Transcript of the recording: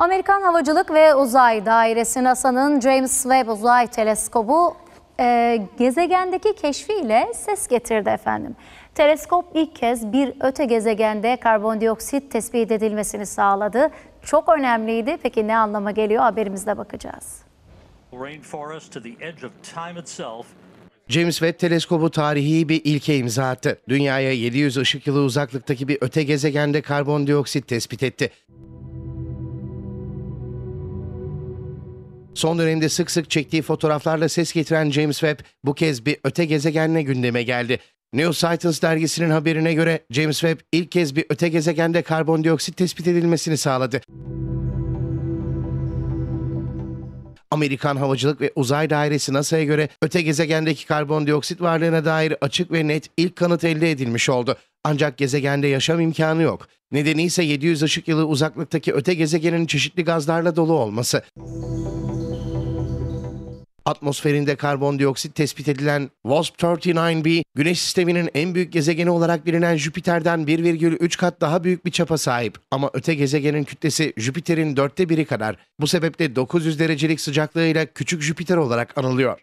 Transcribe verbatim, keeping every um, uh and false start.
Amerikan Havacılık ve Uzay Dairesi NASA'nın James Webb Uzay Teleskobu e, gezegendeki keşfiyle ses getirdi efendim. Teleskop ilk kez bir öte gezegende karbondioksit tespit edilmesini sağladı. Çok önemliydi. Peki ne anlama geliyor? Haberimizde bakacağız. James Webb teleskobu tarihi bir ilke imza attı. Dünyaya yedi yüz ışık yılı uzaklıktaki bir öte gezegende karbondioksit tespit etti. Son dönemde sık sık çektiği fotoğraflarla ses getiren James Webb bu kez bir öte gezegenle gündeme geldi. New Scientist dergisinin haberine göre James Webb ilk kez bir öte gezegende karbondioksit tespit edilmesini sağladı. Amerikan Havacılık ve Uzay Dairesi NASA'ya göre öte gezegendeki karbondioksit varlığına dair açık ve net ilk kanıt elde edilmiş oldu. Ancak gezegende yaşam imkanı yok. Nedeni ise yedi yüz ışık yılı uzaklıktaki öte gezegenin çeşitli gazlarla dolu olması. Atmosferinde karbondioksit tespit edilen WASP otuz dokuz b, Güneş sisteminin en büyük gezegeni olarak bilinen Jüpiter'den bir virgül üç kat daha büyük bir çapa sahip. Ama öte gezegenin kütlesi Jüpiter'in dörtte biri kadar. Bu sebeple dokuz yüz derecelik sıcaklığıyla küçük Jüpiter olarak anılıyor.